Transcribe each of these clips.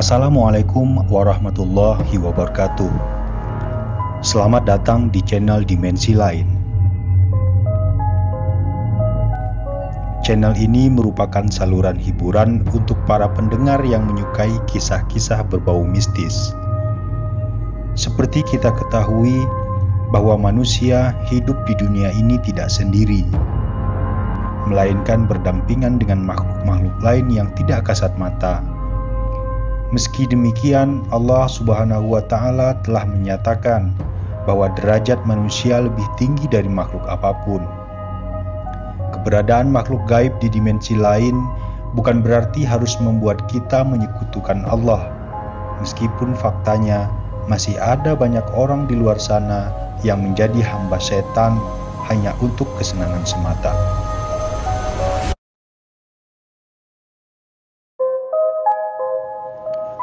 Assalamualaikum warahmatullahi wabarakatuh. Selamat datang di channel Dimensi Lain. Channel ini merupakan saluran hiburan untuk para pendengar yang menyukai kisah-kisah berbau mistis. Seperti kita ketahui bahwa manusia hidup di dunia ini tidak sendiri, melainkan berdampingan dengan makhluk-makhluk lain yang tidak kasat mata. Meski demikian, Allah Subhanahu wa Ta'ala telah menyatakan bahwa derajat manusia lebih tinggi dari makhluk apapun. Keberadaan makhluk gaib di dimensi lain bukan berarti harus membuat kita menyekutukan Allah, meskipun faktanya masih ada banyak orang di luar sana yang menjadi hamba setan hanya untuk kesenangan semata.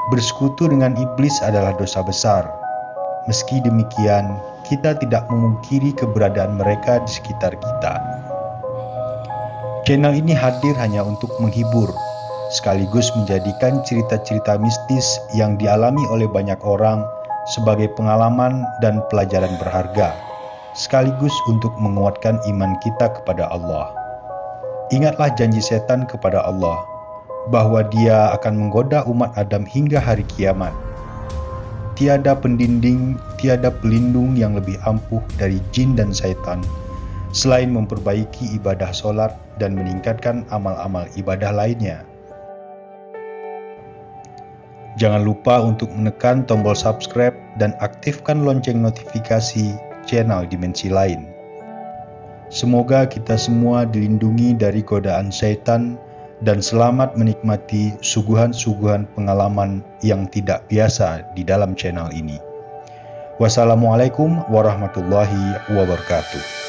Bersekutu dengan iblis adalah dosa besar. Meski demikian, kita tidak memungkiri keberadaan mereka di sekitar kita. Channel ini hadir hanya untuk menghibur, sekaligus menjadikan cerita-cerita mistis yang dialami oleh banyak orang sebagai pengalaman dan pelajaran berharga, sekaligus untuk menguatkan iman kita kepada Allah. Ingatlah janji setan kepada Allah, bahwa dia akan menggoda umat Adam hingga hari kiamat. Tiada pendinding, tiada pelindung yang lebih ampuh dari jin dan setan, selain memperbaiki ibadah sholat dan meningkatkan amal-amal ibadah lainnya. Jangan lupa untuk menekan tombol subscribe dan aktifkan lonceng notifikasi channel Dimensi Lain. Semoga kita semua dilindungi dari godaan setan dan selamat menikmati suguhan-suguhan pengalaman yang tidak biasa di dalam channel ini. Wassalamualaikum warahmatullahi wabarakatuh.